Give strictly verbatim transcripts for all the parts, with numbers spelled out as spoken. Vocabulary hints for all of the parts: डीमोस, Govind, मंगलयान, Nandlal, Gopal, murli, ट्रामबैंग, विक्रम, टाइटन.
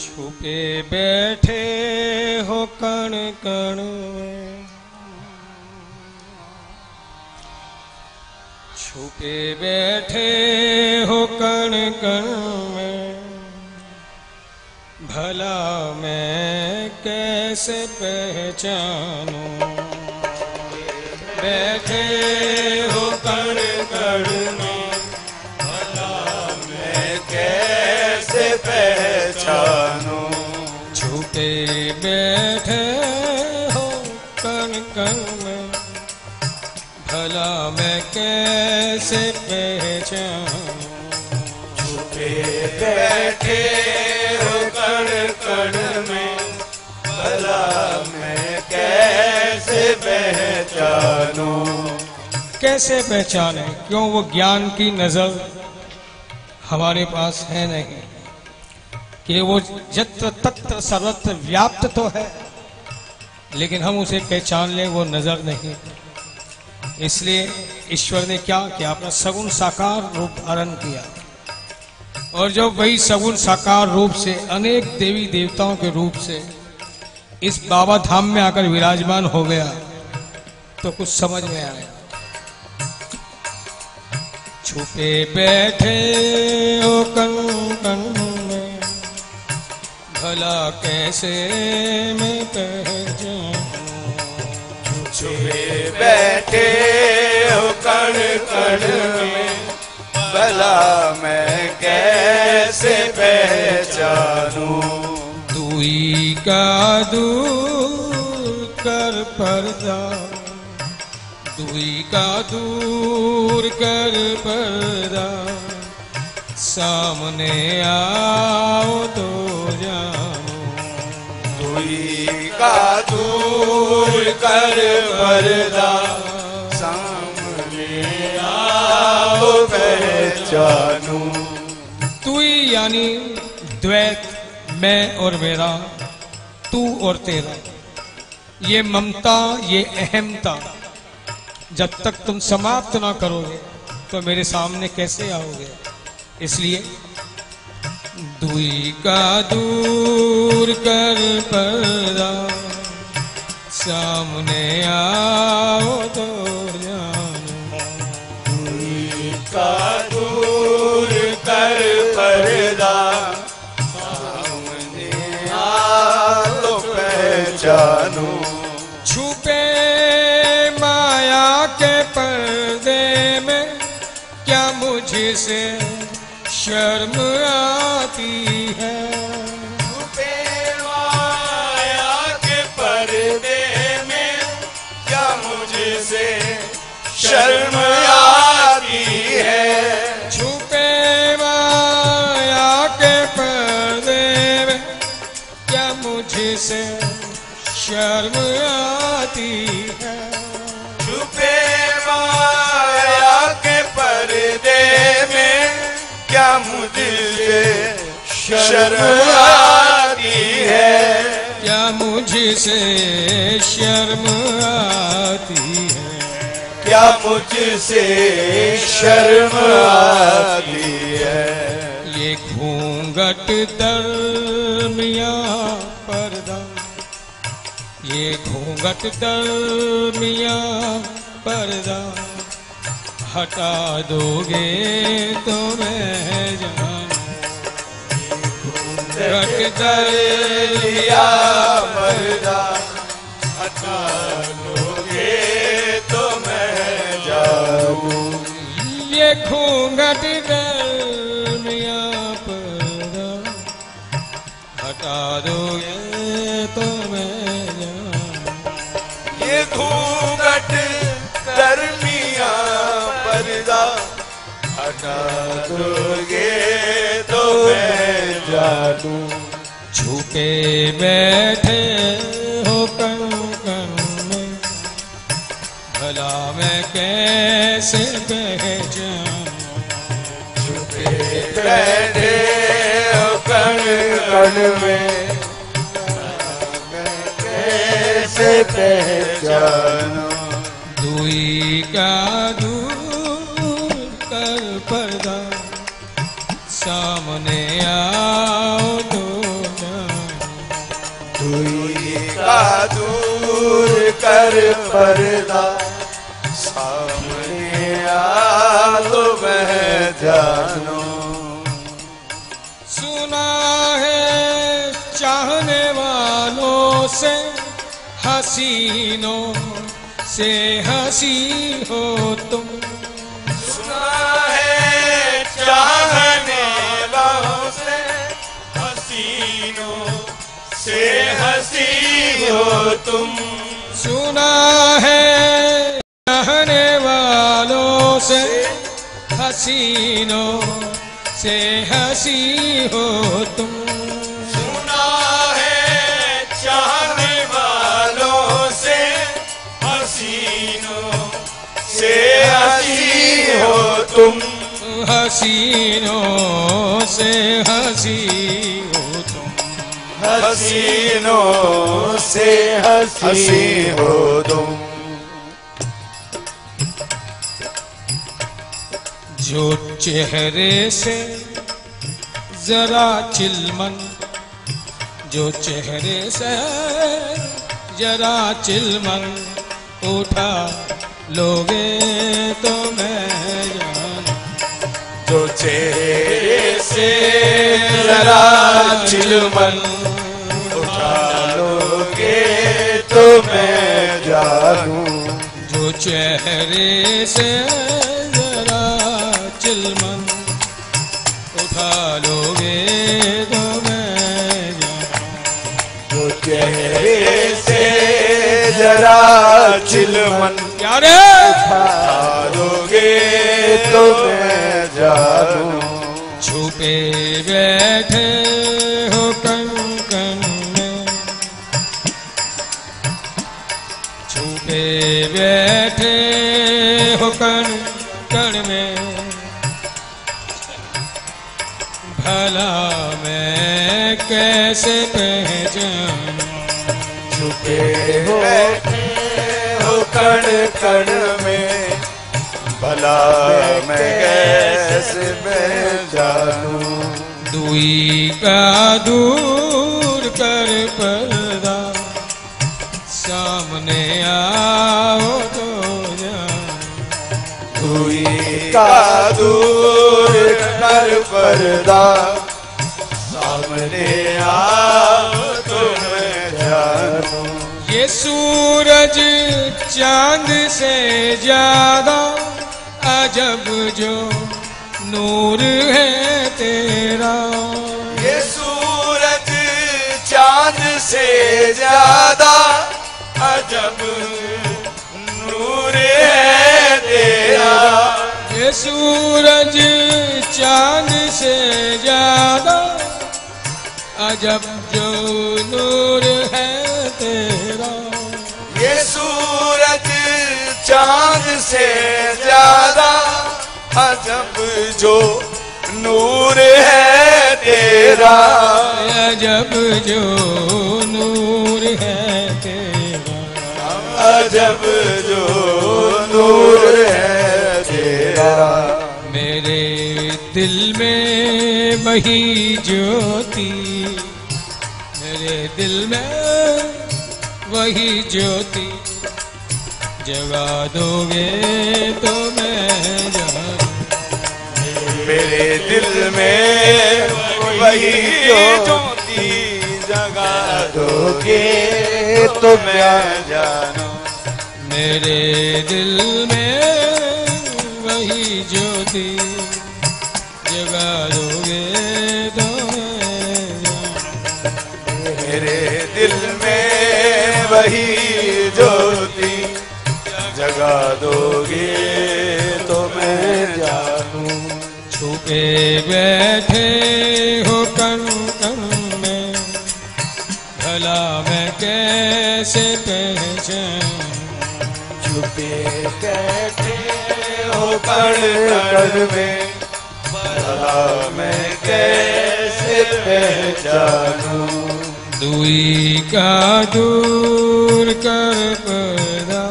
छुपे बैठे हो कण कण में, छुपे बैठे हो कण कण में, भला मैं कैसे पहचानूं। बैठे हो कण कण में, भला मैं कैसे पहचानूं। छुपे बैठे हो कण कण में, भला मैं कैसे पहचानूं। छुपे बैठे कण में, भला मैं कैसे पहचानूं। कैसे पहचाने, क्यों वो ज्ञान की नजर हमारे पास है नहीं कि वो जत्र तत्र सर्वत्र व्याप्त तो है, लेकिन हम उसे पहचान ले वो नजर नहीं। इसलिए ईश्वर ने क्या किया, अपना सगुण साकार रूप धारण किया, और जब वही सगुण साकार रूप से अनेक देवी देवताओं के रूप से इस बाबा धाम में आकर विराजमान हो गया तो कुछ समझ में आया। छुपे बैठे हो कण कण में, भला कैसे मैं पहचानूं। छुपे बैठे हो कण कण में, भला मैं कैसे पहचानूं। दूरी का दूर कर पर्दा, दूरी का दूर कर पर्दा, सामने आओ तो जानूं। दूरी का दूर कर पर्दा, सामने आओ जानूं। तू ही यानी द्वैत, मैं और मेरा, तू और तेरा, ये ममता, ये अहमता जब तक तुम समाप्त ना करोगे तो मेरे सामने कैसे आओगे। इसलिए दूरी का दूर कर पर्दा, सामने आओ तो जानूं। दूरी का पर्दा, सामने आओ पहचानूं। छुपे माया के पर्दे में, क्या मुझसे शर्म आती है। छुपे माया के पर्दे में, क्या मुझसे शर्म आती है। से शर्म आती है। छुपे माया के पर्दे में, क्या मुझसे शर्म आती है। क्या मुझसे शर्म आती है। क्या मुझसे शर्म आती है। ये घूंघट दरमिया पर्दा, ये घूंघट दरमिया पर्दा, हटा दोगे तो मैं जानूं। घूंघट दरमिया पर्दा, हटा दोगे तो मैं जानूं। ये घूंघट दरमिया पर्दा, हटा दोगे तो मैं जानूं। ये घूंघट दरमिया पर्दा, हटा दोगे तो मैं जानूं। छुपे बैठे हो कण कण में, भला मैं कैसे पहचानूं। छुपे बैठे हो कण कण में, पहचानो। दूरी का दूर कर पर्दा, सामने आओ तो। कर पर्दा सामने आ तो मैं जानू। सुना है चाहने वालों से हसीनों से हसी हो तुम। सुना है चाहने वालों से हसीनों से हसी हो तुम। सुना है चाहने वालों से हसीनों से हसी हो तुम। सुना है चाहने वालों से हसीनों से हसी हो तुम। हसीनों से हसी हो तुम। हसीनों से हसी हो तुम। जो चेहरे से जरा चिलमन, जो चेहरे से जरा चिलमन उठा लोगे तो मैं जानू। जो चेहरे से जरा चिलमन उठा लोगे तो मैं जानू। जो चेहरे से चिलमन उठा लोगे तो मैं जो चेहरे से जरा चिलमन प्यारे उठा लोगे तो मैं जानू। छुपे बैठे हो कंकन में, छुपे बैठे हो कंकन में भला मैं कैसे पहचानूं। छुपे हो कण कण में भला मैं कैसे पहचानूं। दूरी का दूर कर पर्दा सामने आओ तो जान। दूरी का दूर कर पर्दा सामने आओ तो मैं जानूं। ये सूरज चांद से ज्यादा अजब जो नूर है तेरा। ये सूरज चांद से ज्यादा अजब नूर है तेरा। सूरज चांद से ज्यादा अजब जो नूर है तेरा। ये सूरज चांद से ज्यादा अजब जो नूर है तेरा। अजब जो नूर है तेरा। अजब जो नूर है मेरे दिल में वही ज्योति। मेरे दिल में वही ज्योति जगा दोगे तो मैं जानूं। मेरे दिल में वही ज्योति जगा दोगे तो मैं जानूं। मेरे दिल में वही ज्योति जगा दोगे तो मेरे दिल में वही ज्योति जगा दोगे तो मैं जानूं। छुपे बैठे हो कंकन में भला मैं कैसे पहचानूं। छुपे बैठे कण कण में भला मैं कैसे पहचानूं। दूरी का दूर कर पर्दा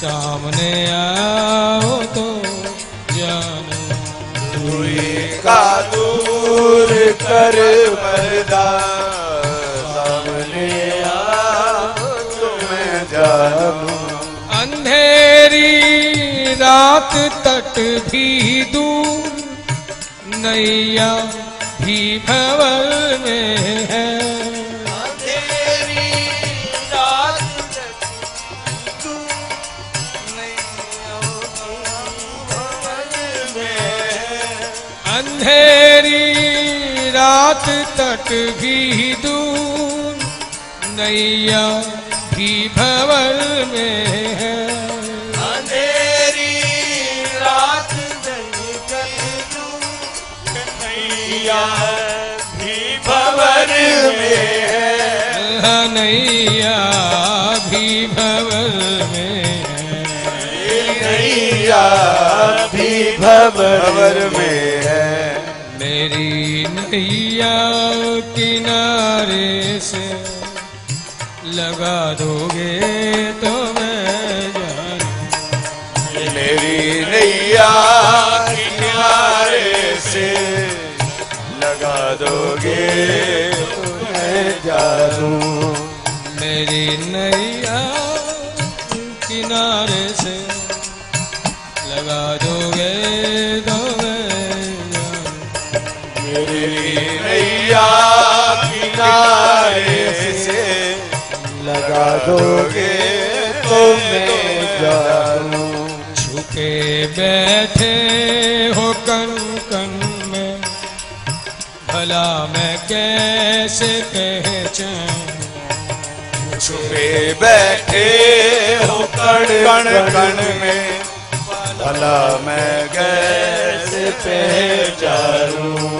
सामने आओ तो जानूं। दूरी का दूर कर पर्दा सामने आओ तो मैं भगत भी दूर नैया भी भंवर में है। अंधेरी रात तू नैया भंवर में, अंधेरी रात तक भी दूर नैया भी भंवर में है। भी भंवर में है, नैया भी भंवर में है, नैया भी भंवर में है। मेरी नैया किनारे से लगा दोगे तो मैं जानूं, मेरी नैया किनारे से दोगे मैं जानूं। मेरी नैया किनारे से लगा दोगे तो मैं जानूं, मेरी नैया किनारे से लगा दोगे तो मैं जानूं। झुके बैठे हो कन कन, भला मैं कैसे पहचानूं, छुपे बैठे हो कण कण कण में, भला मैं कैसे पहचानूं।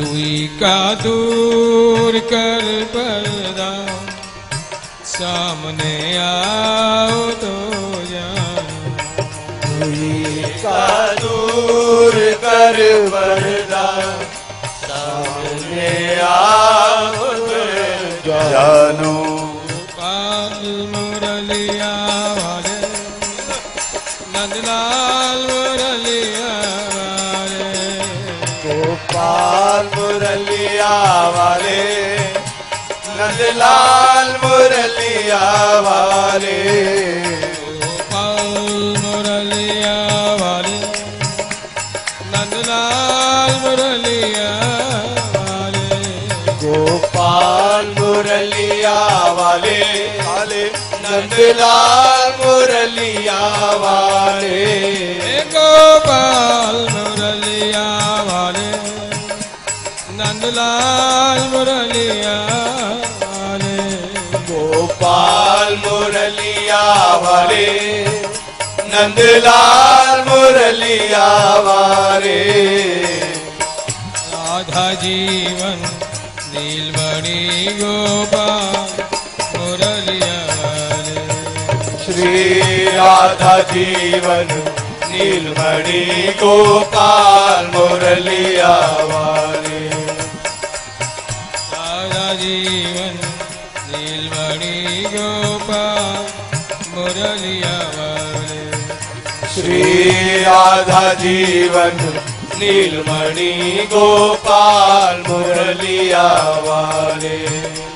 दुई का दूर कर पर्दा, सामने आओ तो जानूं, दुई का दूर कर पर्दा, जानू। गोपाल मुरलिया वाले, नंदलाल मुरलिया वाले, गोपाल मुरलिया वाले, नंदलाल मुरलिया वाले, गोपाल मुरलिया वाले, नंदलाल मुरलिया वाले, गोपाल मुरलिया वाले, नंदलाल मुरलिया वाले, गोपाल मुरलिया वाले, नंदलाल मुरलिया वाले, गोपाल मुरलिया वाले, नंदलाल मुरलिया वाले। राधा जीवन नीलमणि गोपाल मुरलिया वाले, श्री राधा जीवन नीलमणि गोपाल मुरलिया वाले, राधा जीवन नीलमणि गोपाल मुरलिया वाले, श्री राधा जीवन नीलमणि गोपाल मुरलिया वाले,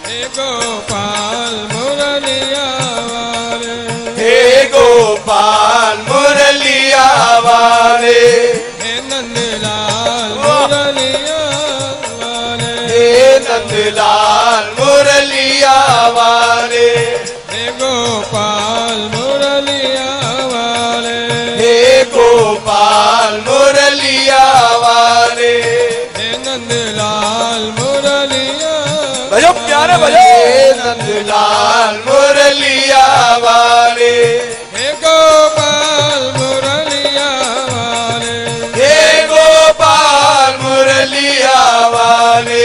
हे गोपाल मुरलिया वाले, हे गोपाल मुरलिया वाले, हे नंदलाल मुरलिया वाले, हे नंदलाल मुरलिया वाले, हे गोपाल मुरलिया वाले, हे गोपाल मुरलिया वाले, हे नंदलाल मुरलिया, बजो प्यारे बजो, हे नंदलाल मुरलिया वाले, हे गोपाल मुरलिया वाले, हे गोपाल मुरलिया वाले,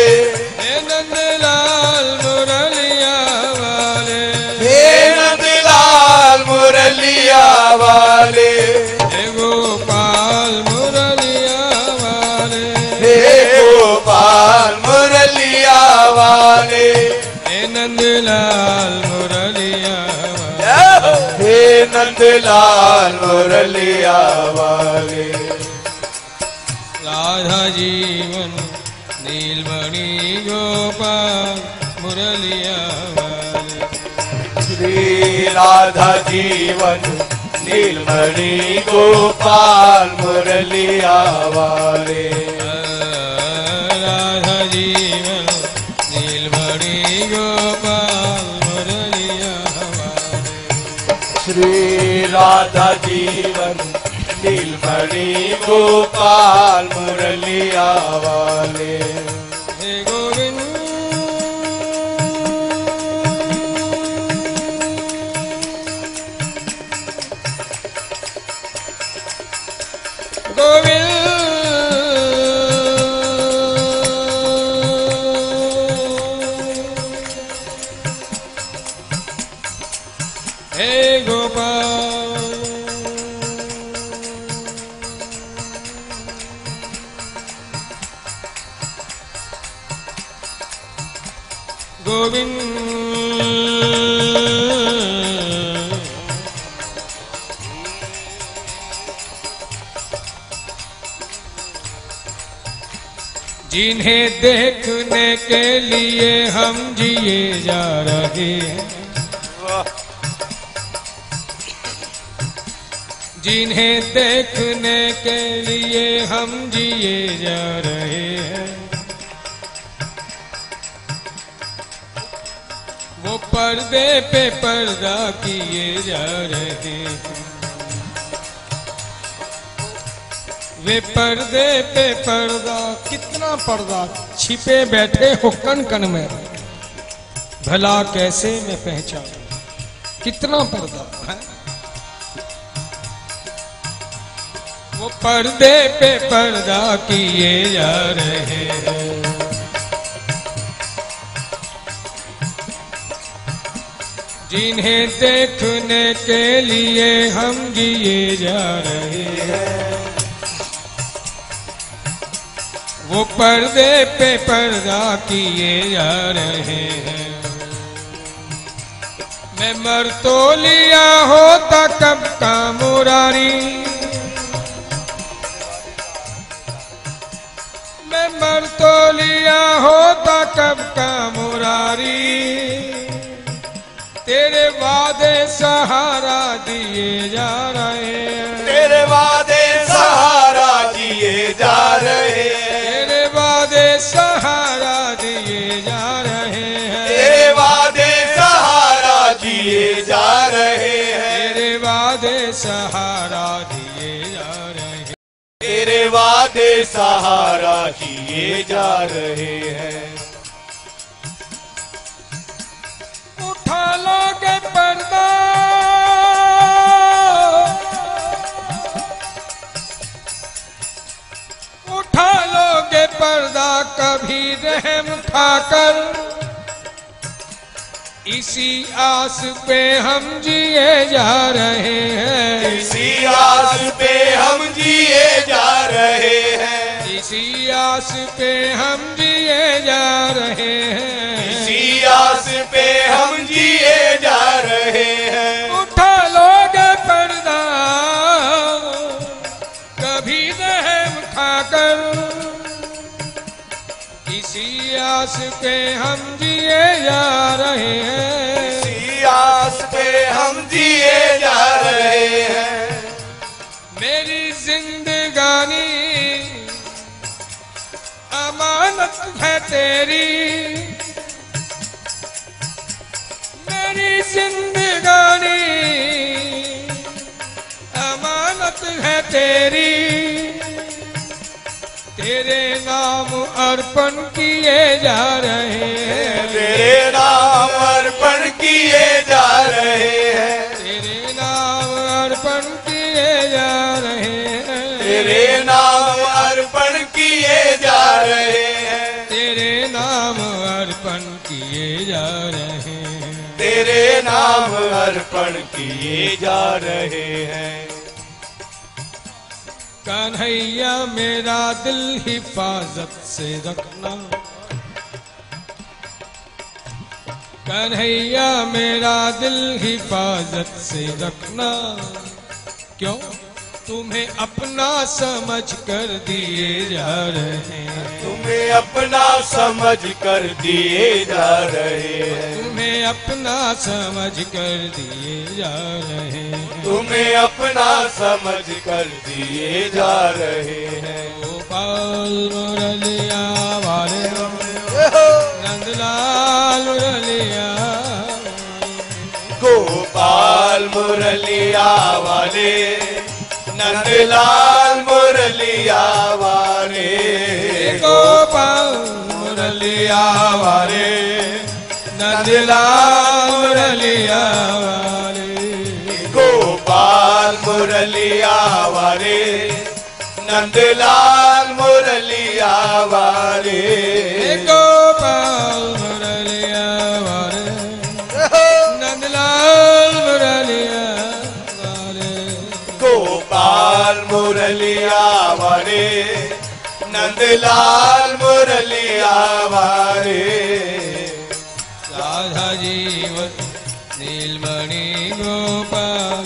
हे नंदलाल मुरलिया वाले, हे नंदलाल मुरलिया वाले, हे गोपाल मुरलिया वाले, हे गोपाल मुरलिया वाले, हे नंदलाल मुरलिया वाले, हे नंदलाल मुरलिया वाले। राधा जीवन नीलमणि गोपाल मुरलिया वाले, श्री राधा जीवन नीलमणि गोपाल मुरलिया वाले राधा जीवन नीलमणि गोपाल मुरलिया वाले श्री राधा जीवन नीलमणि गोपाल मुरलिया वाले जिन्हें देखने के लिए हम जिए जा रहे हैं, जिन्हें देखने के लिए हम जिए जा रहे हैं, वो पर्दे पे पर्दा किए जा रहे हैं, वे पर्दे पे पर्दा, कितना पर्दा छिपे बैठे हो कन कन में, भला कैसे मैं पहचानूं, कितना पर्दा है वो पर्दे पे पर्दा किए जा रहे हैं। जिन्हें देखने के लिए हम जिए जा रहे हैं, वो पर्दे पे पर्दा किए जा रहे हैं। मैं मर तो लिया होता कब का मुरारी, मैं मर तो लिया होता कब का मुरारी, तेरे वादे सहारा दिए जा रहे हैं, तेरे वादे सहारा दिए जा रहे हैं, सहारा दिए जा रहे हैं, तेरे वादे सहारा दिए जा रहे हैं, तेरे वादे सहारा दिए जा रहे हैं, तेरे वादे सहारा दिए जा रहे हैं। उठा लोगे पर्दा, उठा लोगे पर्दा कभी रहम खाकर, इसी आस पे हम जिए जा रहे हैं, इसी आस पे हम जिए जा रहे हैं, इसी आस पे हम जिए जा रहे हैं, इसी आस पे हम जिए जा रहे हैं। उठा लोगे पर्दा कभी रहम खाकर, इसी आस पे हम जिए जा रहे हैं, इसी आस पे हम जिए जा रहे हैं। मेरी जिंदगानी अमानत है तेरी, मेरी जिंदगानी अमानत है तेरी, तेरे नाम अर्पण किए जा रहे हैं, तेरे नाम अर्पण किए जा रहे हैं, तेरे नाम अर्पण किए जा रहे हैं, तेरे नाम अर्पण किए जा रहे हैं, तेरे नाम अर्पण किए जा रहे हैं, तेरे नाम अर्पण किए जा रहे हैं। कन्हैया मेरा दिल हिफाजत से रखना, कन्हैया मेरा दिल हिफाजत से रखना, क्यों तुम्हें अपना समझ कर दिए जा रहे हैं, तुम्हें अपना समझ कर दिए जा रहे हैं, तुम्हें अपना समझ कर दिए जा रहे हैं, तुम्हें अपना समझ कर दिए जा रहे हैं। गोपाल मुरलिया वाले नंदलाल मुरलिया, गोपाल मुरलिया वाले नंदलाल मुरलिया वारे, गोपाल मुरलिया वारे नंदलाल मुरलिया वारे, गोपाल मुरलिया वारे नंदलाल मुरलिया वारे, गोपाल मुरलिया वारे नंदलाल मुरलिया वारे, गोपाल मुरलिया वारे नंदलाल मुरलिया वारे। राधा जीव नीलमणि गोपाल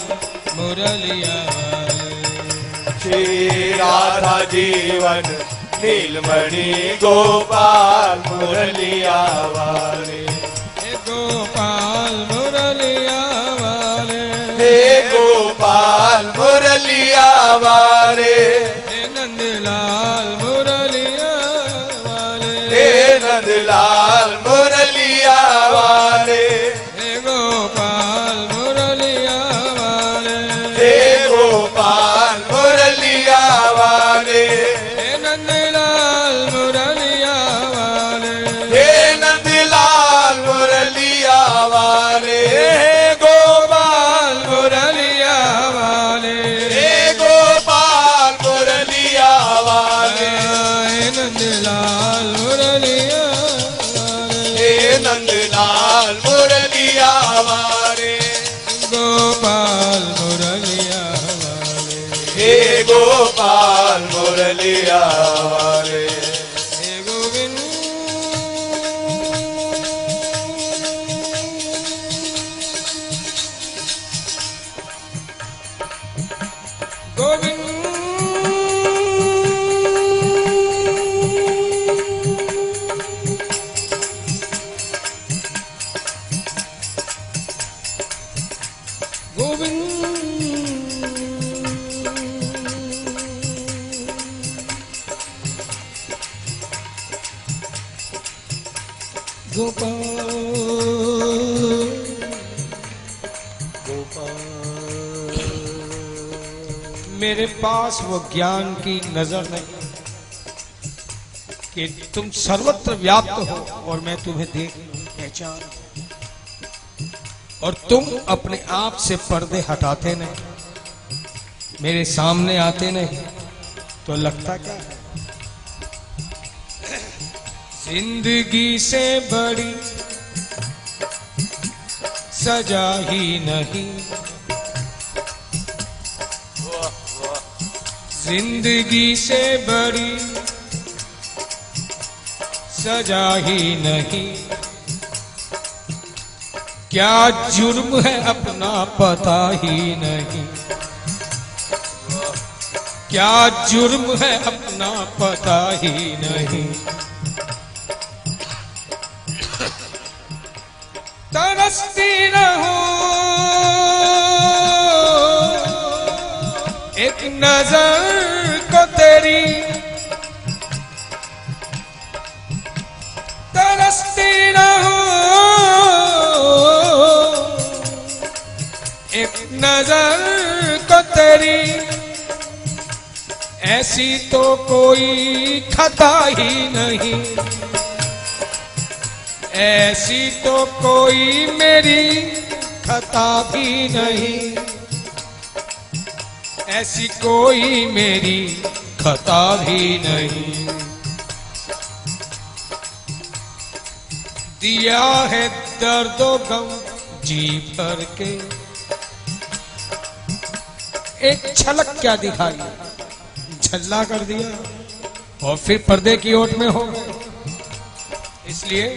मुरलिया वारे, राधा जीवन नीलमणि गोपाल मुरलिया वारे, गोपाल मुरलिया वाले, हे गोपाल मुरलिया वाले, हे नंदलाल मुरलिया वाले, हे नंदलाल मुरलिया वाले, हे गोपाल मुरलिया वाले, हे गोपाल मुरलिया वाले, हे नंदलाल मुरलिया वाले, हे नंदलाल मुरलिया वाले, गोपाल मुरलिया वाले, हे गोपाल मुरलिया वाले, हे नंदलाल मुरलिया वाले, हे नंदलाल मुरलिया वाले, गोपाल मुरलिया वाले, हे गोपाल मुरलिया वाले, हे गोविंद गोविंद गोपाल गोपाल। मेरे पास वो ज्ञान की नजर नहीं कि तुम सर्वत्र व्याप्त हो और मैं तुम्हें देख पहचान, और तुम अपने आप से पर्दे हटाते नहीं, मेरे सामने आते नहीं, तो लगता क्या है? जिंदगी से बड़ी सजा ही नहीं, जिंदगी से बड़ी सजा ही नहीं, क्या जुर्म है अपना पता ही नहीं, क्या जुर्म है अपना पता ही नहीं, तरसती रहूं एक नजर को तेरी, तरसती रहूं एक नजर को तेरी, ऐसी तो कोई खता ही नहीं, ऐसी तो कोई मेरी खता भी नहीं, ऐसी कोई मेरी खता भी नहीं, दिया है दर्दो गम जी भर के, एक झलक क्या दिखाई, झल्ला कर दिया और फिर पर्दे की ओट में हो। इसलिए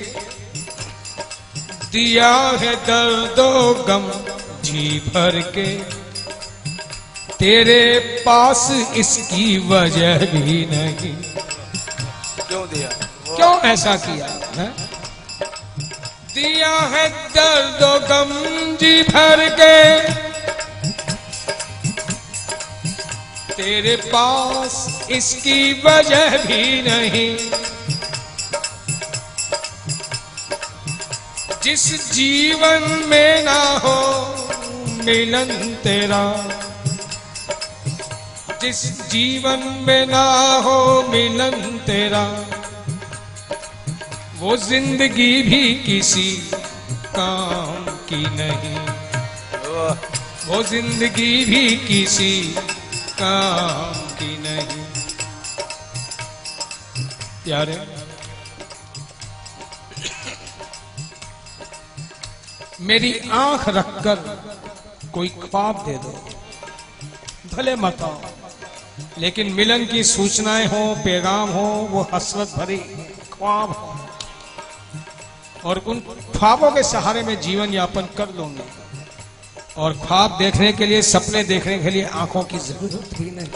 दिया है दर्दो गम जी भर के, तेरे पास इसकी वजह भी नहीं। क्यों दिया, क्यों ऐसा किया है? दिया है दर्द गम जी भर के, तेरे पास इसकी वजह भी नहीं। जिस जीवन में ना हो मिलन तेरा, जिस जीवन में ना हो मिलन तेरा, वो जिंदगी भी किसी काम की नहीं, वो जिंदगी भी किसी काम की नहीं। प्यारे मेरी आंख रखकर कोई ख्वाब दे दो, भले मत आओ, लेकिन मिलन की सूचनाएं हो, पैगाम हो, वो हसरत भरी ख्वाब हो, और उन ख्वाबों के सहारे में जीवन यापन कर लूंगा। और ख्वाब देखने के लिए, सपने देखने के लिए आंखों की जरूरत भी नहीं,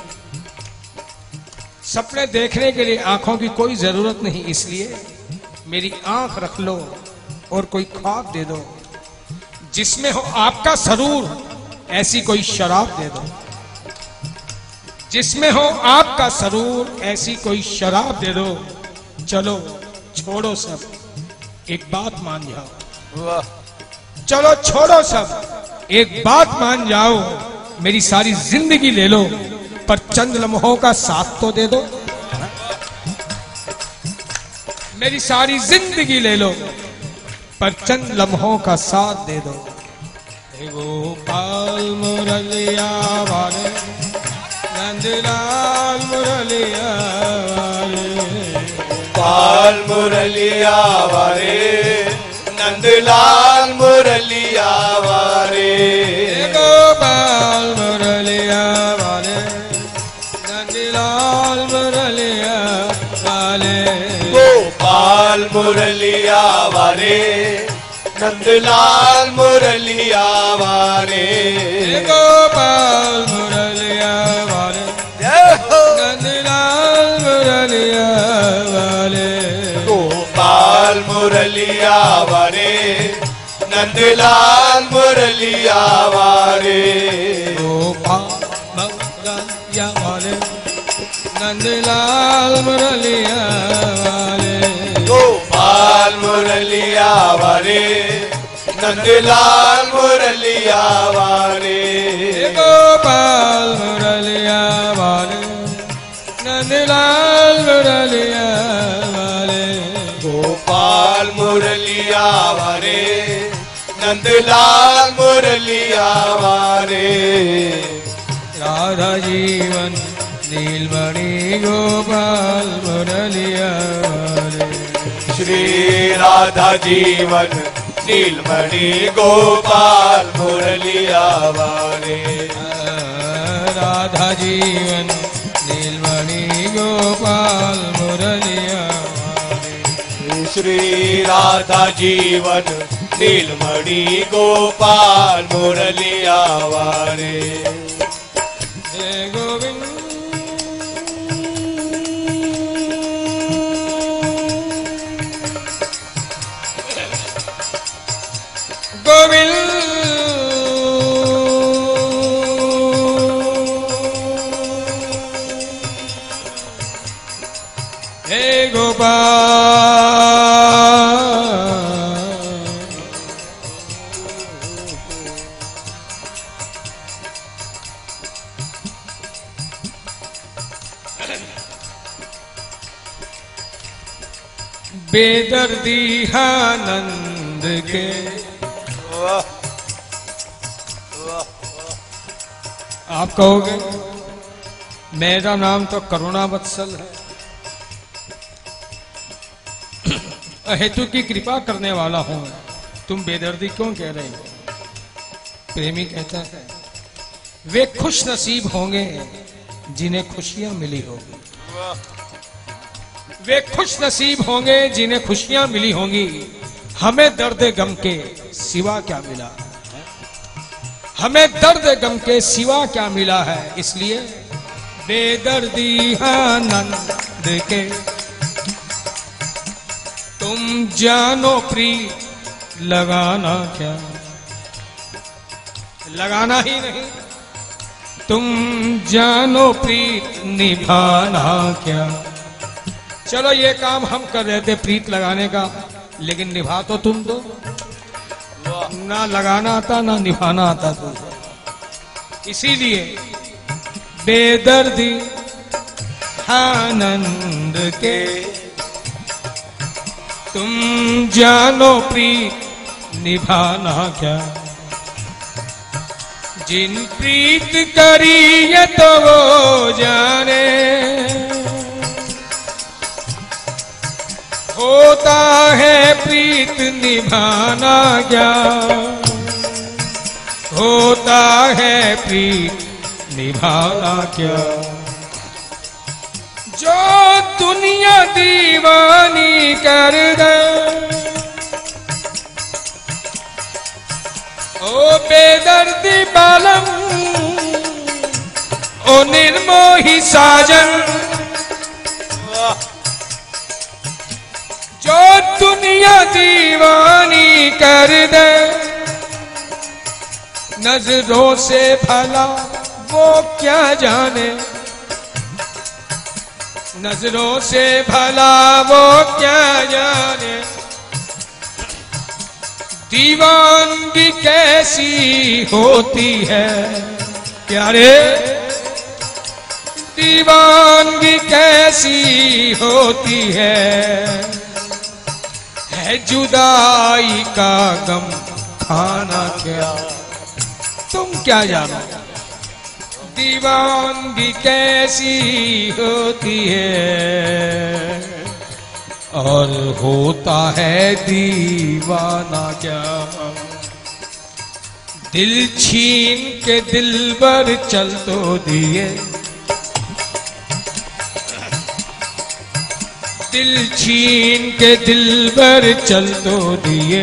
सपने देखने के लिए आंखों की कोई जरूरत नहीं। इसलिए मेरी आंख रख लो और कोई ख्वाब दे दो, जिसमें हो आपका सरूर, ऐसी कोई शराब दे दो, जिसमें हो आपका सरूर, ऐसी कोई शराब दे दो। चलो छोड़ो सब, एक बात मान जाओ, चलो छोड़ो सब, एक बात मान जाओ, मेरी सारी जिंदगी ले लो, पर चंद लम्हों का साथ तो दे दो। मेरी सारी जिंदगी ले लो, पर चंद लम्हों का साथ दे दो। गोपाल मुरलिया वाले, नंदलाल मुरलिया वाले, गोपाल मुरलिया वाले, नंदलाल मुरलिया वाले, गोपाल मुरलिया वाले, नंदलाल मुरलिया वाले, गोपाल मुरलिया वाले, नंदलाल मुरलिया वाले, गोपाल मुरलिया वाले, नंदलाल मुरलिया वाले, गोपाल मुरलिया वाले, नंदलाल मुरलिया वाले, गोपाल मुरलिया वाले, नंदलाल मुरलिया वाले, गोपाल मुरलिया वाले, नंदलाल मुरलिया वाले, गोपाल मुरलिया वाले, नंदलाल मुरलिया वाले, गोपाल मुरलिया वाले, नंदलाल मुरलिया वाले, राधा जीवन नीलमणि गोपाल मुरलिया वाले, श्री राधा जीवन नीलमणि गोपाल मुरलिया वाले, राधा जीवन नीलमणि गोपाल मुरलिया वाले, श्री राधा जीवन नीलमणि गोपाल मुरलिया वाले, गोविंद गोविंद हे गोपाल, बेदर्दी आनंद के, आप कहोगे मेरा नाम तो करुणा बत्सल है, अहेतु की कृपा करने वाला हूं, तुम बेदर्दी क्यों कह रहे हो? प्रेमी कहता है वे खुश नसीब होंगे जिन्हें खुशियां मिली होगी, वे खुश नसीब होंगे जिन्हें खुशियां मिली होंगी, हमें दर्द गम के सिवा क्या मिला, हमें दर्द गम के सिवा क्या मिला है, इसलिए बेदर्दी आनंद के तुम जानो प्री लगाना क्या, लगाना ही नहीं तुम जानो प्रीत निभाना क्या। चलो ये काम हम कर रहे थे प्रीत लगाने का, लेकिन निभा तो तुम दो, ना लगाना आता ना निभाना आता तुमको, इसीलिए बेदर्दी आनंद के तुम जानो प्रीत निभाना क्या। जिन प्रीत करी ये तो वो जाने होता है प्रीत निभाना क्या, होता है प्रीत निभाना क्या। जो दुनिया दीवानी कर दे ओ बेदर्दी बालम ओ निर्मोही साजन, जो दुनिया दीवानी कर दे नजरों से भला वो क्या जाने, नजरों से भला वो क्या जाने। दीवानगी कैसी होती है प्यारे, दीवानगी कैसी होती है, है जुदाई का गम खाना क्या तुम क्या जानो। दीवानगी कैसी होती है और होता है दीवाना क्या। दिल छीन के दिल पर चल तो दिए, दिल छीन के दिल पर चल तो दिए,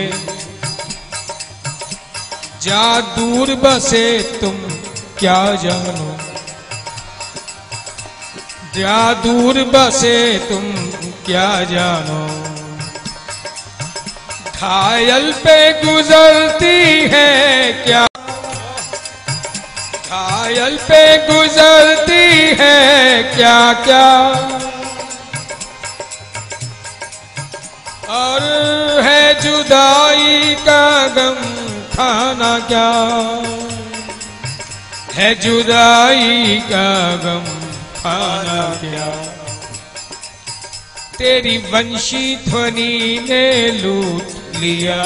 जा दूर बसे तुम क्या जानो, जा दूर बसे तुम क्या जानो। घायल पे गुजरती है क्या, घायल पे गुजरती है क्या क्या, और है जुदाई का गम खाना क्या, है जुदाई का गम खाना क्या। तेरी वंशी ध्वनि ने लूट लिया,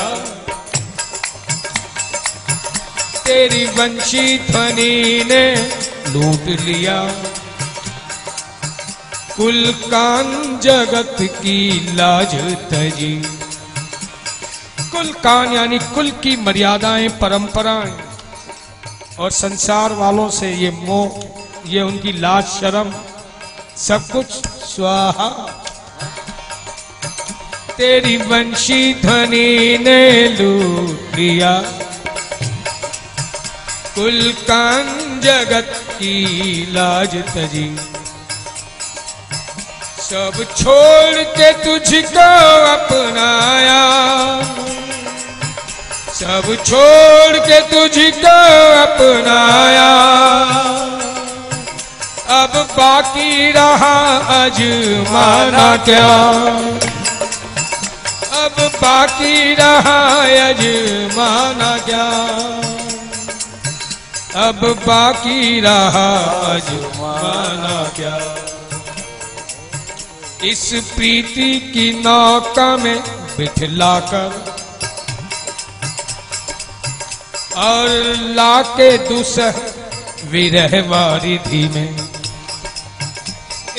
तेरी वंशी ध्वनि ने लूट लिया कुल कान जगत की लाज तजी। कुल कान यानी कुल की मर्यादाएं परंपराएं और संसार वालों से ये मोह, ये उनकी लाज शर्म सब कुछ स्वाहा। तेरी वंशी ध्वनि ने लूट लिया कुल कान जगत की लाज तजी। सब छोड़ के तुझको अपनाया, सब छोड़ के तुझको अपनाया, अब बाकी रहा अजमाना क्या, अब बाकी रहा अजमाना क्या, अब बाकी रहा अजमाना क्या। इस प्रीति की नौका में बिठलाकर और लाके दूसर विरह वारिधि में,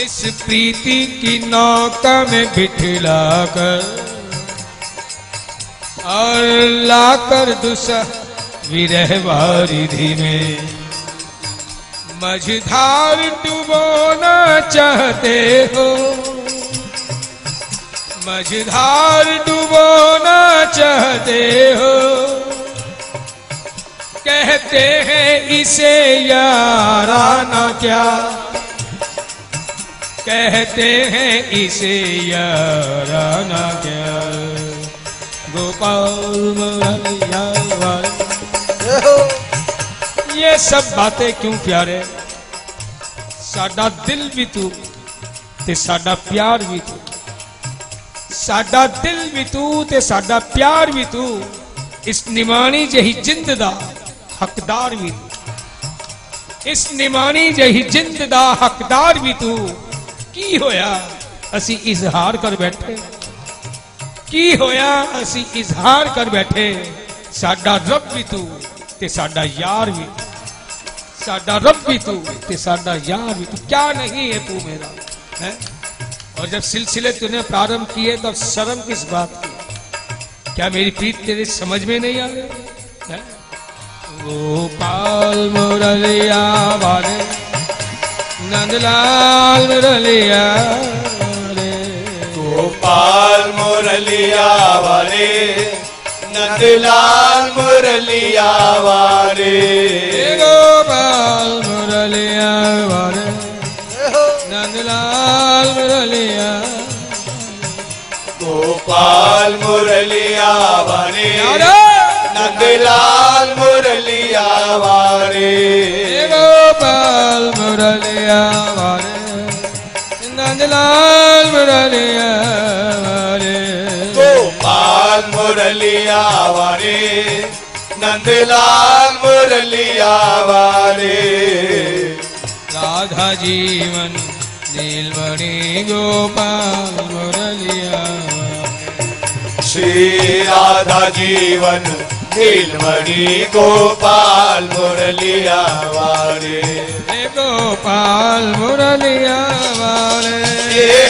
इस प्रीति की नौका में बिठलाकर और लाकर दुसह विरह वारिधि में। मझधार डुबोना चाहते हो, मझधार डुबोना चाहते हो, कह कहते हैं इसे याराना क्या, कहते हैं इसे याराना क्या। गोपाल मुरारिया वाले ये सब बातें क्यों प्यारे, साडा दिल भी तू ते साडा प्यार भी तू, साडा दिल भी तू ते साडा प्यार भी तू, इस निमानी जही जिंद दा हकदार भी तू, इस निमानी जही जिंद दा हकदार भी तू। की होया असी इजहार कर बैठे, की होया असी इजहार कर बैठे, साडा रब भी तू ते साडा यार भी, साडा रब भी तू ते साडा यार भी तू। क्या नहीं है तू मेरा है। और जब सिलसिले तूने प्रारंभ किए तब शर्म किस बात की, क्या मेरी प्रीत तेरे समझ में नहीं आ रही। गोपाल मुरलिया वाले नंदलाल मुरलिया वाले, गोपाल मुरलिया वाले नंदलाल मुरलिया वाले, गोपाल मुरलिया वाले नंदलाल मुरलिया, गोपाल मुरलिया वाले नंदलाल मुरलिया वाले, गोपाल मुरलिया वाले नंदलाल मुरलिया वाले, गोपाल मुरलिया वाले नंदलाल मुरलिया वाले। राधा जीवन नीलमणि गोपाल मुरलिया, श्री राधा जीवन नीलमणि गोपाल मुरलिया वाले, गोपाल मुरलिया वाले,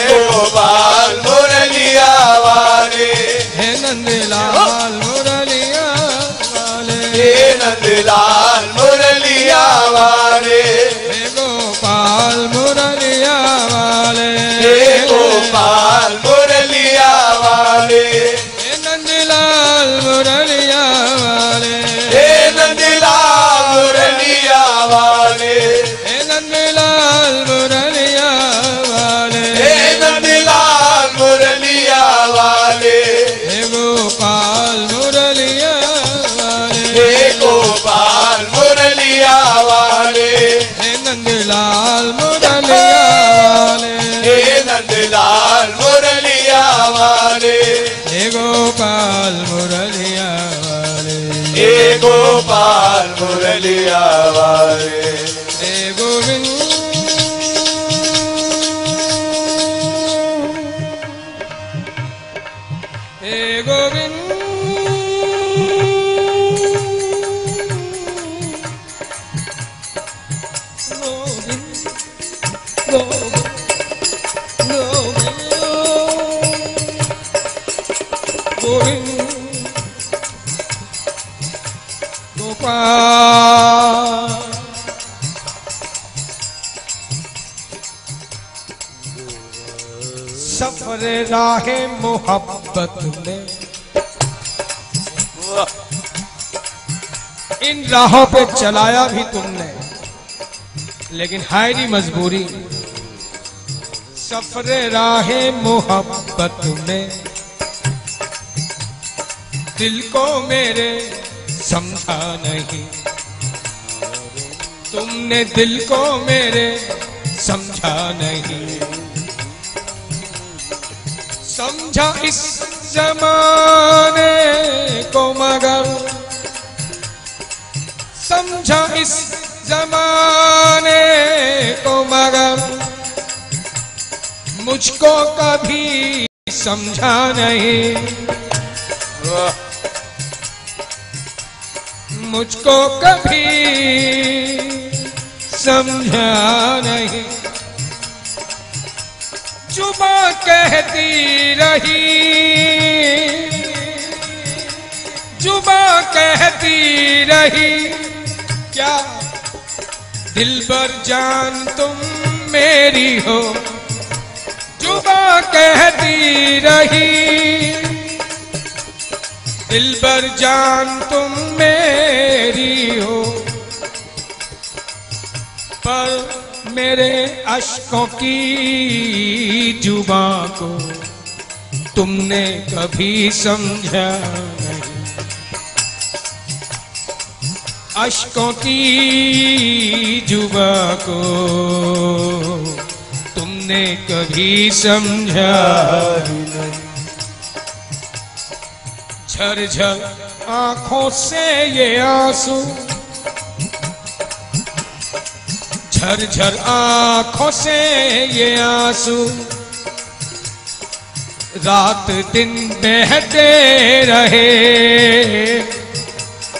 गोपाल मुरलिया वाले, हे नंदलाल मुरलिया वाले, हे नंदलाल मुरलिया वाले, गोपाल मुरलिया वाले, गोपाल मुरलिया वाले, नंदलाल मुरलिया वाले, नंदलाल मुरलिया वाले, नंदलाल मुरलिया वाले, नंदलाल मुरलिया वाले, गोपाल मुरलिया वाले, गोपाल मुरलिया वाले, नंदलाल मुरलिया वाले, हे नंदलाल मुरलिया वाले, हे गोपाल मुरलिया वाले, हे गोपाल मुरलिया वाले, हे गोविंद। सफर राहे मोहब्बत में इन राहों पे चलाया भी तुमने, लेकिन हायरी मजबूरी। सफर राहे मोहब्बत में दिल को मेरे समझा नहीं, तुमने दिल को मेरे समझा नहीं, समझा इस जमाने को मगर, समझा इस जमाने को मगर मुझको कभी समझा नहीं, मुझको कभी समझा नहीं। जुबा कहती रही, जुबा कहती रही क्या दिलबर जान तुम मेरी हो, जुबा कहती रही दिलबर जान तुम मेरी हो, पर मेरे अश्कों की जुबा को तुमने कभी समझा नहीं, अश्कों की जुबा को तुमने कभी समझा नहीं। झरझर आंखों से ये आंसू, झरझर आंखों से ये आंसू, रात दिन बहते रहे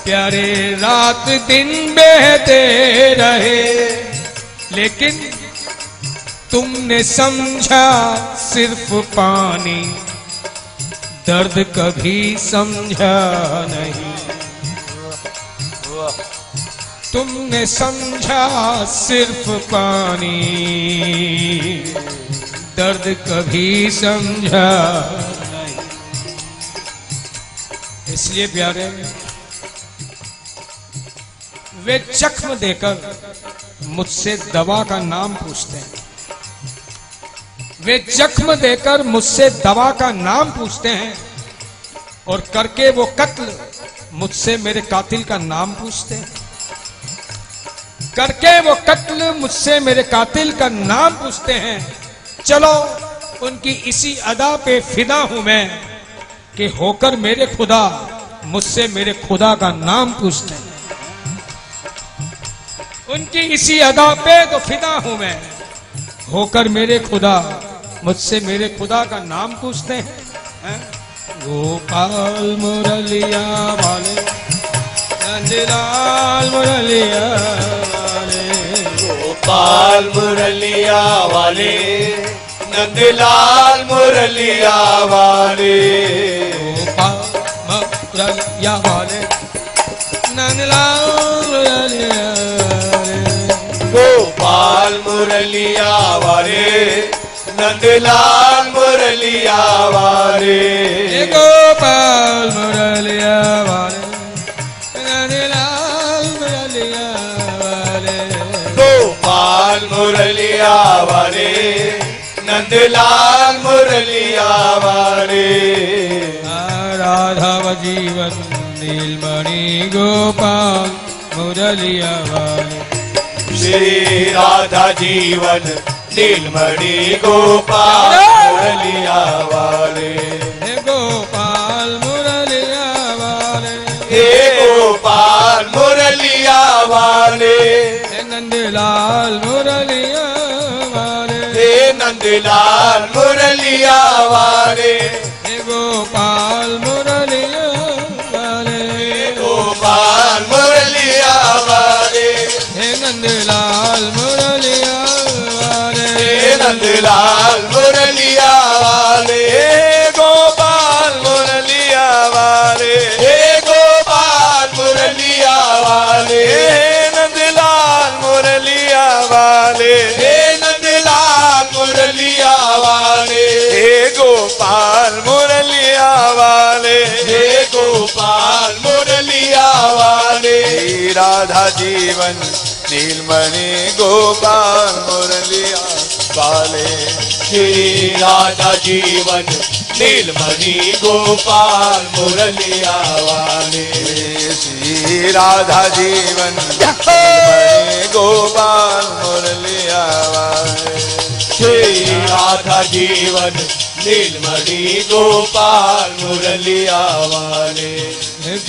प्यारे, रात दिन बहते रहे, लेकिन तुमने समझा सिर्फ पानी, दर्द कभी समझा नहीं। तुमने समझा सिर्फ पानी, दर्द कभी समझा नहीं। इसलिए प्यारे वे जख्म देकर मुझसे दवा का नाम पूछते हैं, वे जख्म देकर मुझसे दवा का नाम पूछते हैं, और करके वो कत्ल मुझसे मेरे कातिल का नाम पूछते हैं, करके वो कत्ल मुझसे मेरे कातिल का नाम पूछते हैं। चलो उनकी इसी अदा पे फिदा हूं मैं, कि होकर मेरे खुदा मुझसे मेरे खुदा का नाम पूछते हैं। उनकी इसी अदा पे तो फिदा हूं मैं, होकर मेरे खुदा मुझसे मेरे खुदा का नाम पूछते हैं। है? गोपाल मुरलिया वाले, नंदलाल मुरलिया वाले, गोपाल मुरलिया वाले, नंदलाल मुरलिया वाले, गोपाल मुरलिया वाले, नंदलाल मुरलिया वाले, गोपाल मुरलिया वाले, नंदलाल मुरलिया वाले, गोपाल मुरलिया वाले, गोपाल मुरलिया वाले, नंदलाल मुरलिया वाले, राधा जीवन नीलमणि गोपाल मुरलिया वाले, श्री राधा जीवन नीलमणि गोपाल मुरलिया वाले, गोपाल मुरलिया वाले, हे गोपाल मुरलिया वाले, नंदलाल मुरलिया वाले, हे नंदलाल मुरलिया वाले, हे गोपाल मुरलिया वाले, गोपाल मुरलिया वाले, हे नंदलाल मुरलिया वाले, हे नंदलाल मुरलिया वाले, गोपाल मुरलिया वाले, हे गोपाल मुरलिया वाले, वाले हे नंदलाल मुरलिया वाले, हे गोपाल मुरलिया वाले, हे गोपाल मुरलिया वाले, राधा जीवन नीलमणि गोपाल मुरलिया वाले, हे राधा जीवन नीलमणि गोपाल मुरलिया वाले, श्री राधा जीवन नीलमणि गोपाल मुरलिया वाले, श्री राधा जीवन नीलमणि गोपाल मुरलिया वाले,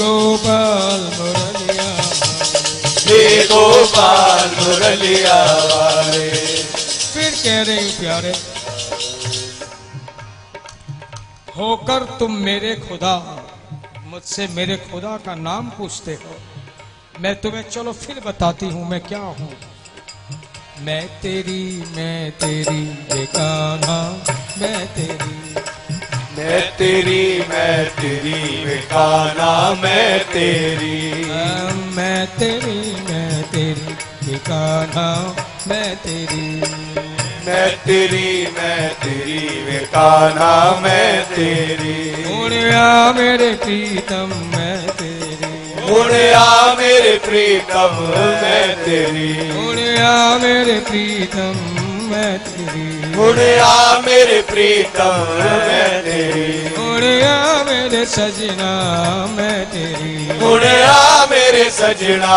गोपाल मुरलिया, हे गोपाल मुरलिया वाले। फिर कह रहे प्यारे होकर तुम मेरे खुदा मुझसे मेरे खुदा का नाम पूछते हो, मैं तुम्हें चलो फिर बताती हूँ मैं क्या हूँ। मैं तेरी, मैं तेरी बेगाना, मैं तेरी, मैं तेरी, मैं तेरी बेगाना, मैं तेरी, मैं तेरी, मैं तेरी बेगाना, मैं तेरी, मैं तेरी, मैं तेरी बेगाना, मैं तेरी, गुड़िया मेरे प्रीतम, मैं तेरी, गुणया मेरे प्रीतम मैं तेरी, गुणया मेरे प्रीतम मैं तेरी, गुणया मेरे प्रीतम मैं तेरी, गुणया मेरे सजना मैं तेरी, गुणया मेरे सजना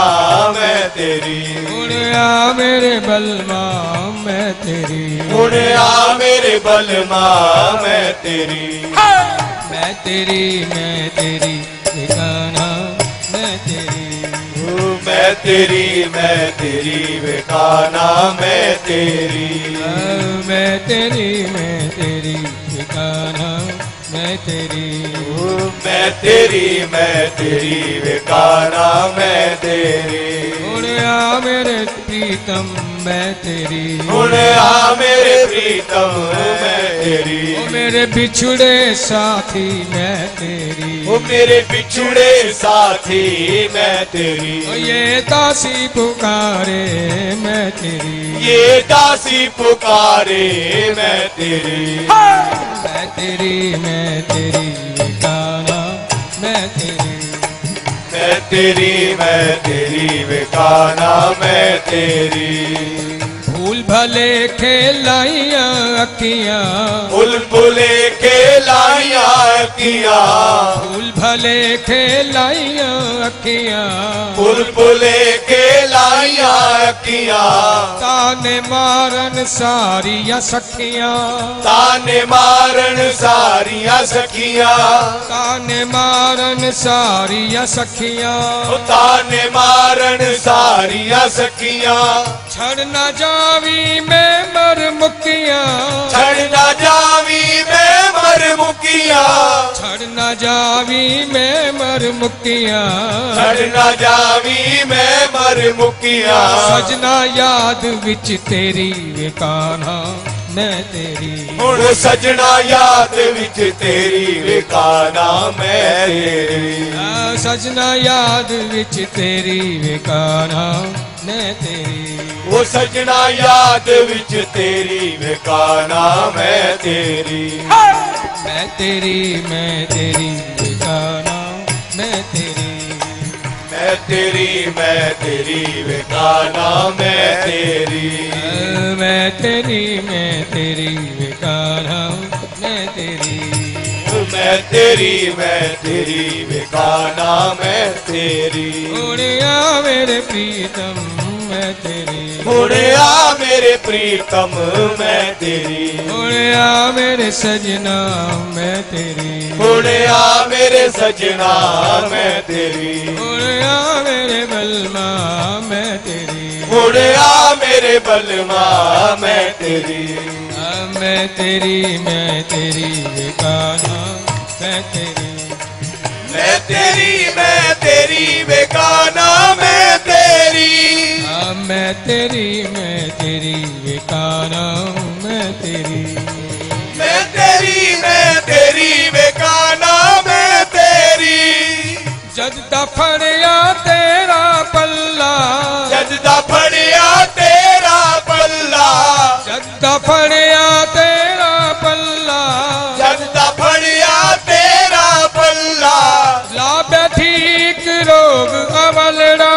मैं तेरी, गुणया मेरे बलमा मैं तेरी, गुणया मेरे बलमा मैं तेरी, मैं तेरी मैं तेरी बेगाना मैं तेरी, मैं तेरी मैं तेरी बेगाना मैं तेरी, मैं तेरी मैं तेरी बेगाना मैं तेरी, मैं तेरी मैं तेरी बेगाना मैं तेरी, गुणया मेरे प्रीतम मैं तेरी, गुणया मेरे प्रीतम मैं तेरी, मेरे बिछुड़े साथी मैं तेरी, ओ मेरे बिछुड़े साथी मैं तेरी, ये दासी पुकारे मैं तेरी, ये दासी पुकारे मैं तेरी, मैं तेरी मैं तेरी बेगाना मैं तेरी, मैं तेरी मैं तेरी बेगाना मैं तेरी, भूल भले खेलाइया अखियां, भूल भले खेलाइया अखियां, भूल भले खेलाइया अखियां, भूल भले खेलाइया अखियां, ताने मारन सारिया सखियां, ताने मारन सारिया सखियां, ताने मारन सारिया सखियां, ताने मारन सारिया सखियां, छड़ना जावी मैं मर मुकिया, छड़ना जावी मैं मर मुकिया, छड़ना जावी मैं मर मुकिया, छड़ना जावी मैं मर मुकिया, सजना याद विच तेरी बेगाना मैं तेरी, हुण सजना याद विच तेरी बेगाना मैं तेरी, सजना याद विच तेरी बेगाना मैं तेरी, वो सजना याद विच तेरी बेगाना मैं तेरी, मैं तेरी मैं तेरी बेगाना मैं तेरी, मैं तेरी मैं तेरी बेगाना मैं तेरी, मैं तेरी मैं तेरी बेगाना मैं तेरी, मैं तेरी मैं तेरी बेगाना मैं तेरी, गुणया मेरे प्रीतम मैं तेरी, गुणया मेरे प्रीतम मैं तेरी, गुणया मेरे सजना मैं तेरी, गुणया मेरे सजना मैं तेरी, गुणया मेरे बलमा मैं तेरी, गुणया मेरे बलमा मैं तेरी, मैं तेरी मैं तेरी बेगाना मैं तेरी, मैं तेरी मैं तेरी बेगाना मैं तेरी, मैं तेरी मैं तेरी बेगाना मैं तेरी, मैं तेरी मैं तेरी बेगाना मैं तेरी, जद दा फड़िया तेरा पल्ला, जद दा फड़िया तेरा पल्ला, जद दा फड़िया तेरा पल्ला, जद दा फड़िया तेरा पल्ला, ला बैठी एक रोग अवलड़ा,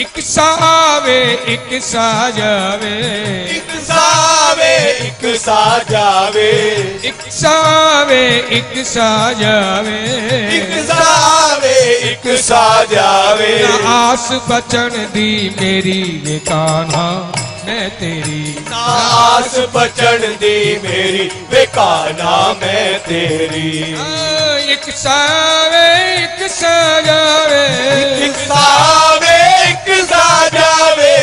एक सा आवे एक सा जावे, एक सा आवे एक सा जावे, एक सा आवे एक सा जावे, एक सा आवे एक सा जावे, आस बचन दी मेरी बेगाना मैं तेरी, आस बचन दी मेरी बेगाना मैं तेरी, एक सा आवे एक सा जावे, एक सा आवे एक सा जावे,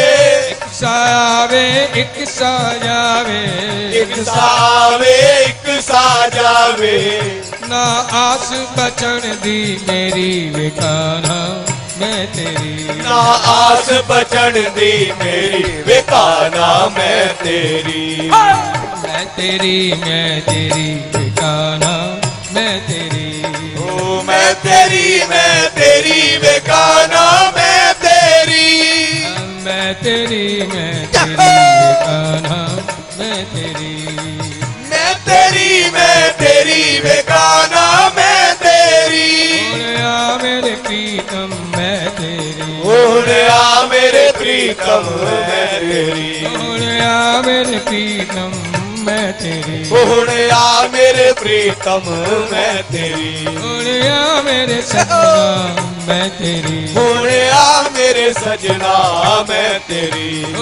एक सा आवे एक सा जावे, एक सा आवे एक सा जावे, ना आस बचन दी मेरी बेगाना मैं तेरी, ना आस बचन दी मेरी बेगाना मैं तेरी, मैं तेरी मैं तेरी बेगाना मैं तेरी, ओ मैं तेरी मैं तेरी बेगाना मैं तेरी, मैं मैं तेरी मैं तेरी बेगाना मैं तेरी मैं तेरी मैं तेरी बेगाना मैं तेरी ओरिया मेरे प्रीतम मैं तेरी ओरिया मेरे प्रीतम मैं तेरी ओरिया मेरे प्रीतम मैं तेरी ओरिया मेरे प्रीतम मैं तेरी ओरिया मेरे सपना मैं तेरी ओरिया मेरे सजना मैं तेरी ओरिया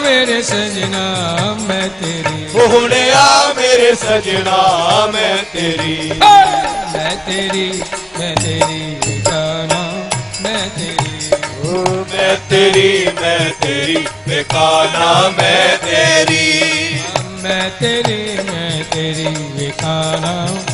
मेरे सजना मैं तेरी ओरिया मेरे सजना मैं तेरी मैं तेरी मैं तेरी बेगाना मैं तेरी ओ मैं तेरी मैं तेरी बेगाना मैं तेरी मैं तेरी मैं तेरी बेगाना मैं तेरी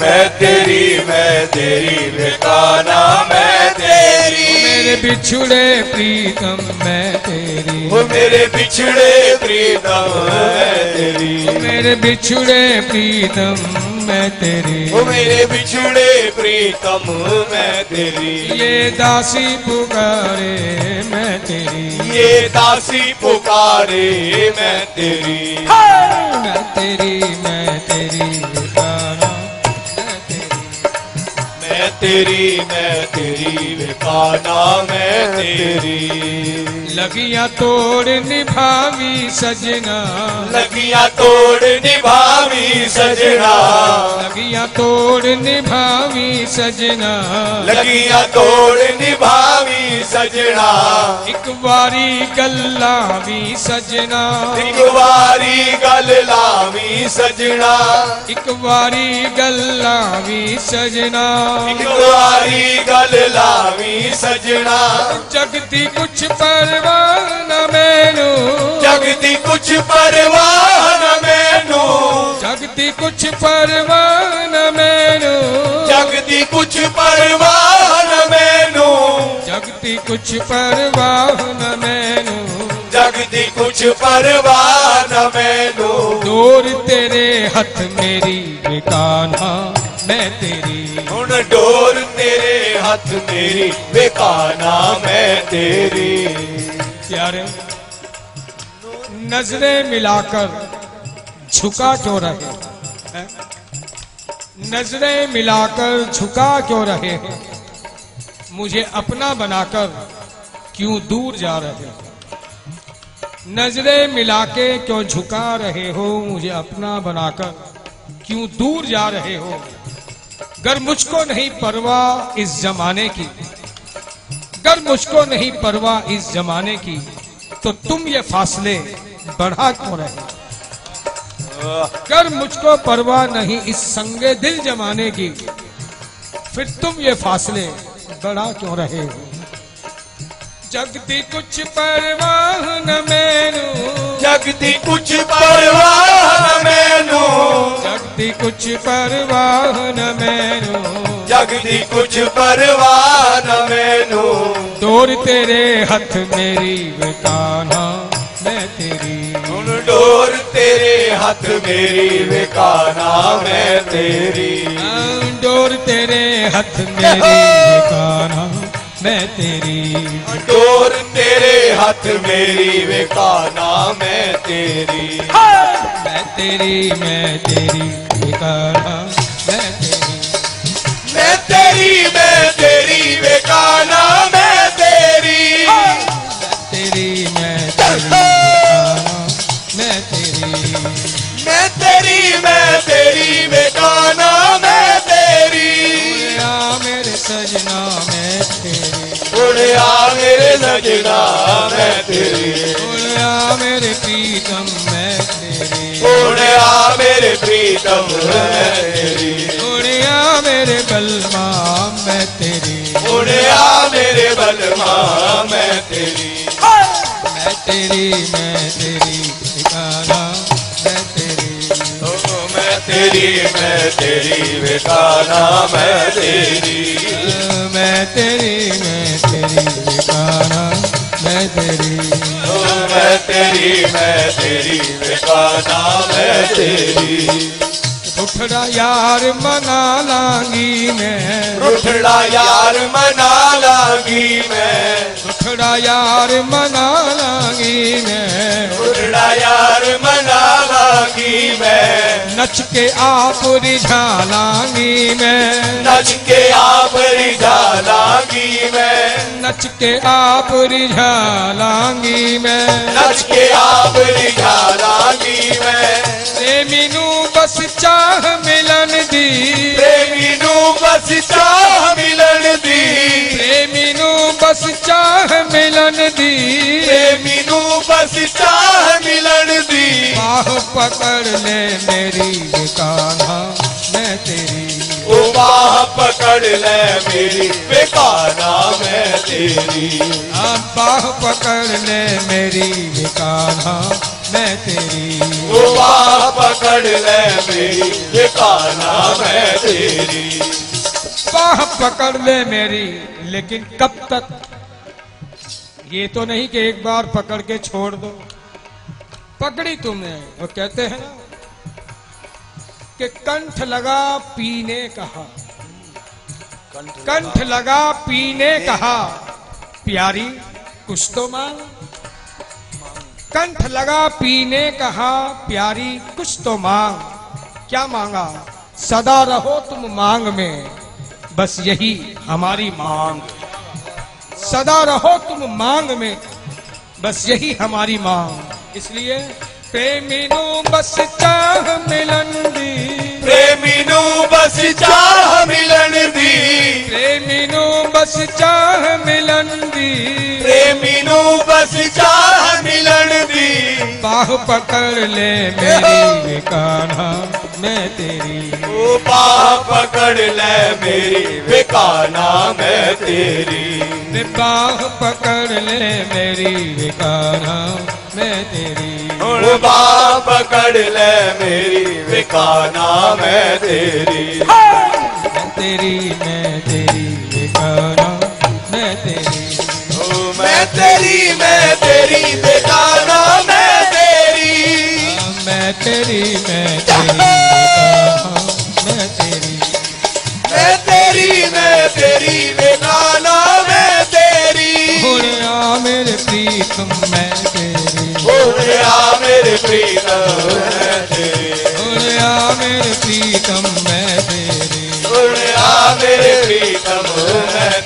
मैं तेरी मैं तेरी बेगाना मैं तेरी मेरे बिछड़े प्रीतम मैं तेरी वो मेरे बिछड़े प्रीतम मैं तेरी मेरे बिछड़े प्रीतम मैं तेरी वो मेरे बिछड़े प्रीतम मैं तेरी ये दासी पुकारे मैं तेरी ये दासी पुकारे मैं तेरी मैं तेरी मैं तेरी तेरी मैं तेरी बेगाना मैं तेरी लगिया तोड़ निभावी सजना लगिया तोड़ निभावी सजना लगिया तोड़ निभावी सजना लगिया तोड़ निभावी सजना एक बारी गल्लावी सजना एक बारी गल्लावी सजना एक बारी गल्लावी सजना तुम्हारी गल लावी सजना जगती कुछ परवाह न मैनू जगती कुछ परवाह न मैनू जगती कुछ परवाह न मैनू जगती कुछ परवाह न मैनू जगती कुछ परवाह न मैनू जगती कुछ परवाह न मैनू डोर तेरे हाथ मेरी बेगाना मैं तेरी हुन डोर तेरे हाथ मेरी बेगाना मैं तेरी प्यारे नजरें मिलाकर झुका क्यों रहे हैं नजरें मिलाकर झुका क्यों रहे हैं मुझे अपना बनाकर क्यों दूर जा रहे हो नजरें मिला के क्यों झुका रहे हो मुझे अपना बनाकर क्यों दूर जा रहे हो गर मुझको नहीं परवाह इस जमाने की गर मुझको नहीं परवाह इस जमाने की तो तुम ये फासले बढ़ा क्यों रहे गर मुझको परवाह नहीं इस संगे दिल जमाने की फिर तुम ये फासले बढ़ा क्यों रहे हो जगती कुछ परवाह न मैनू जगती कुछ परवाह न मैनू जगती कुछ परवाह न मैनू जगती कुछ परवाह न मैनू डोर तेरे हाथ मेरी बेगाना मैं तेरी डोर तेरे हाथ मेरी बेगाना मैं तेरी डोर तेरे हाथ मेरी बेगाना मैं तेरी डोर तेरे हाथ मेरी बेगाना मैं तेरी मैं तेरी मैं तेरी बेगाना मैं तेरी मैं तेरी मैं तेरी बेगाना मैं तेरी मैं तेरी मैं तेरी मैं तेरी मैं तेरी मैं तेरी बेगाना मैं तेरी मेरे सजना मैं तेरी ओरिया मेरे सजना मैं तेरी ओरिया मेरे प्रीतम मैं तेरी ओरिया मेरे प्रीतम मैं तेरी ओरिया मेरे बलमा मैं तेरी ओरिया मेरे बलमा मैं तेरी मैं तेरी मैं तेरी बेगाना मैं तेरी मैं तेरी मैं तेरी बेगाना मैं तेरी मैं तेरी मैं तेरी बेगाना मैं तेरी मैं तेरी मैं तेरी बेगाना मैं तेरी रुठड़ा यार मना लांगी मैं रुठड़ा यार मना लांगी मैं उठड़ा यार मना लागी मैं, उठड़ा यार मना लागी मैं, नच के आप रिझा लागी मैं, नच के आप रिझा लागी मैं, नच के आप रिझा लागी मैं, नच के आप रिझा लागी मैं। प्रेमीनू बस चाह मिलन दी, प्रेमीनू बस चाह मिलन दी, प्रेमीनू बस चाह मिलन दी, प्रेमीनू बस चाह मिलन दी। बाह पकड़ ले मेरी बेकाना मैं तेरी, ओ बाह पकड़ ले मेरी बेकाना मैं तेरी, आप बाह पकड़ ले मेरी बेकाना मैं तेरी, ओ बाह पकड़ ले मेरी बेकाना मैं तेरी। बाह पकड़ ले मेरी, लेकिन कब तक? ये तो नहीं कि एक बार पकड़ के छोड़ दो। पकड़ी तुमने, वो कहते हैं ना कि कंठ लगा पीने कहा, कंठ लगा पीने कहा, प्यारी कुछ तो मांग। कंठ लगा पीने कहा, प्यारी कुछ तो मांग। क्या मांगा? सदा रहो तुम मांग में, बस यही हमारी मांग। सदा रहो तुम मांग में, बस यही हमारी मांग। इसलिए प्रेमीनू बस चाह मिलन दी, प्रेमीनू बस चाह मिलन दी, प्रेमीनू बस चाह मिलन दी, प्रेमीनू बस चाह मिलन दी। बाह पकड़ ले मेरी बेकाना मैं तेरी, ओ बाह पकड़ ले मेरी बेकाना मैं तेरी, बाह पकड़ ले मेरी बेकाना मैं तेरी, ओ बाह पकड़ ले मेरी बेकाना मैं तेरी, मैं तेरी, मैं तेरी बेकाना मैं तेरी, ओ मैं तेरी, मैं तेरी बेकाना मैं तेरी, मैं तेरी, मैं तेरी प्रीतम मैं तेरी, उड़िया मेरे प्रीतम मैं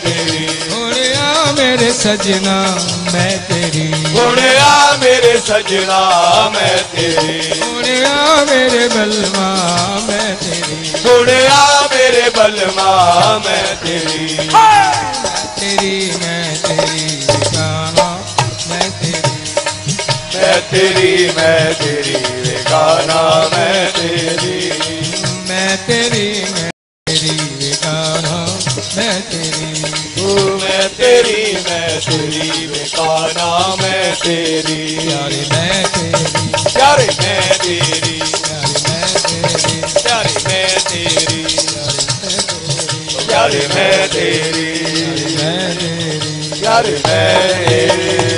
तेरी, उड़िया मेरे सजना मैं तेरी, उड़िया मेरे सजना मैं तेरी, उड़िया मेरे बलमा मैं तेरी, उड़िया मेरे बलमा मैं तेरी, तेरी मैं तेरी बेगाना मैं तेरी, मैं तेरी, मैं तेरी बेगाना मैं तेरी, मैं तेरी, मैं तेरी बेगाना मैं तेरी, ओ मैं तेरी, मैं तेरी बेगाना मैं तेरी, यारे मैं तेरी, यारे मैं तेरी, यारे मैं तेरी, यारे मैं तेरी, यारे मैं तेरी, यारे मैं तेरी, यारे मैं तेरी।